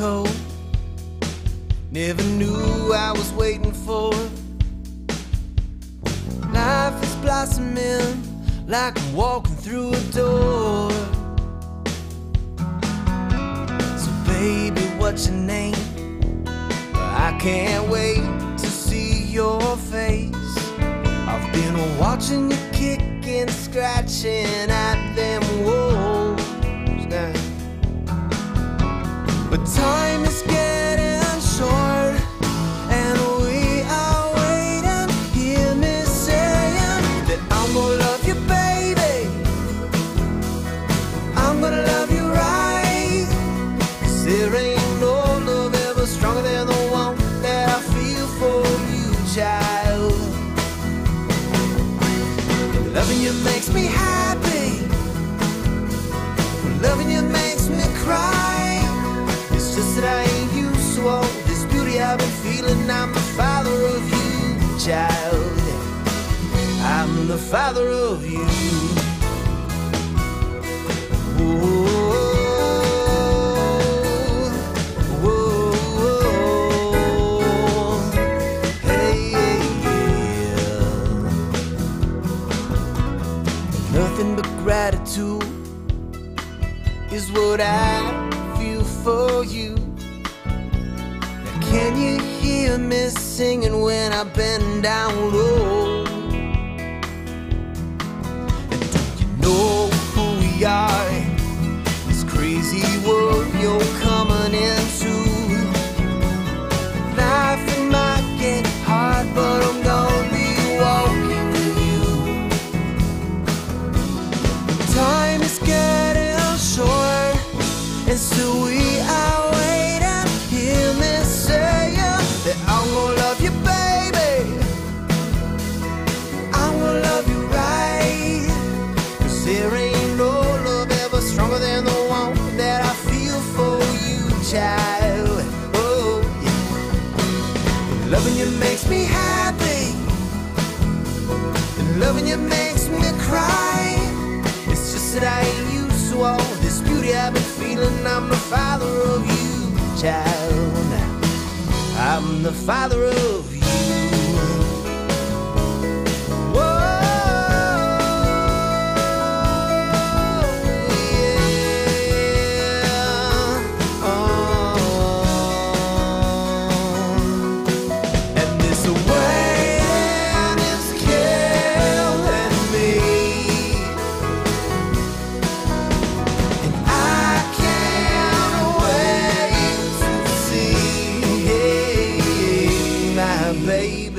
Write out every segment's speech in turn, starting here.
cold. Never knew I was waiting for. Life is blossoming like I'm walking through a door. So baby, what's your name? I can't wait to see your face. I've been watching you kick and scratching at them walls now. But time is getting short, and we are waiting. Hear me saying that I'm gonna love you, baby. I'm gonna love you right. 'Cause there ain't no love ever stronger than the one that I feel for you, child. And loving you makes me happy. Loving you makes me cry. That I ain't used to all this beauty I've been feeling. I'm the father of you, child. I'm the father of you. Whoa, whoa, whoa. Hey, yeah. Nothing but gratitude is what I feel for you. Can you hear me singing when I bend down low? And do you know who we are in this crazy world you're coming into? Life it might get hard, but I'm gonna be walking with you. Time is getting short, and so we are. I'm gonna love you, baby. I'm gonna love you right. 'Cause there ain't no love ever stronger than the one that I feel for you, child. Oh, yeah. And loving you makes me happy. And loving you makes me cry. It's just that I ain't used to all this beauty I've been feeling. I'm the father of you, child. I'm the father of you. Whoa, yeah. Oh. And this waiting is killing me, and I can't wait to see it. Baby,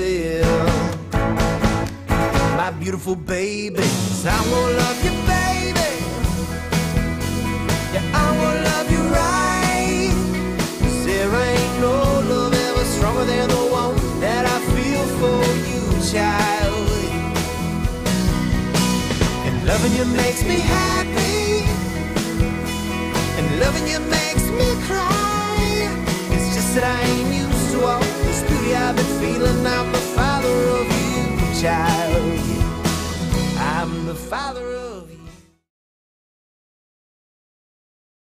my beautiful baby, 'cause I'm gonna love you, baby. Yeah, I'm gonna love you right. 'Cause there ain't no love ever stronger than the one that I feel for you, child. And loving you makes me happy. And loving you makes me cry. It's just that I ain't used to all this beauty I've been feeling. I'm the father of you, child. I'm the father of you.